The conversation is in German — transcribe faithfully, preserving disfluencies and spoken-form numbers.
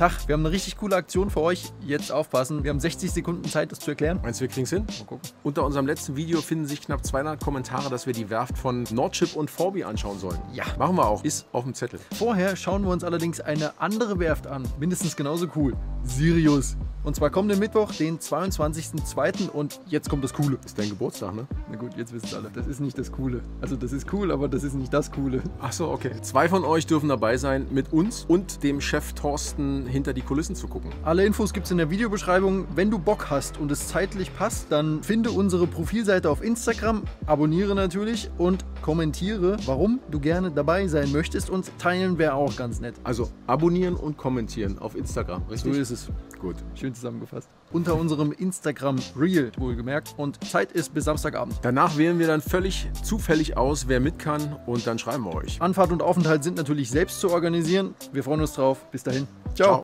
Tag, wir haben eine richtig coole Aktion für euch. Jetzt aufpassen, wir haben sechzig Sekunden Zeit, das zu erklären. Meinst du, wir kriegen es hin? Mal gucken. Unter unserem letzten Video finden sich knapp zweihundert Kommentare, dass wir die Werft von Northship und Forbie anschauen sollen. Ja. Machen wir auch. Ist auf dem Zettel. Vorher schauen wir uns allerdings eine andere Werft an. Mindestens genauso cool. Sirius. Und zwar kommenden Mittwoch, den zweiundzwanzigsten zweiten Und jetzt kommt das Coole. Ist dein Geburtstag, ne? Na gut, jetzt wissen es alle. Das ist nicht das Coole. Also das ist cool, aber das ist nicht das Coole. Ach so, okay. Zwei von euch dürfen dabei sein, mit uns und dem Chef Thorsten hinter die Kulissen zu gucken. Alle Infos gibt es in der Videobeschreibung. Wenn du Bock hast und es zeitlich passt, dann finde unsere Profilseite auf Instagram, abonniere natürlich und kommentiere, warum du gerne dabei sein möchtest, und teilen wäre auch ganz nett. Also abonnieren und kommentieren auf Instagram, richtig? So ist es. Gut. Schön zusammengefasst. Unter unserem Instagram Reel, wohlgemerkt. Und Zeit ist bis Samstagabend. Danach wählen wir dann völlig zufällig aus, wer mit kann, und dann schreiben wir euch. Anfahrt und Aufenthalt sind natürlich selbst zu organisieren. Wir freuen uns drauf. Bis dahin. Ciao. Ciao.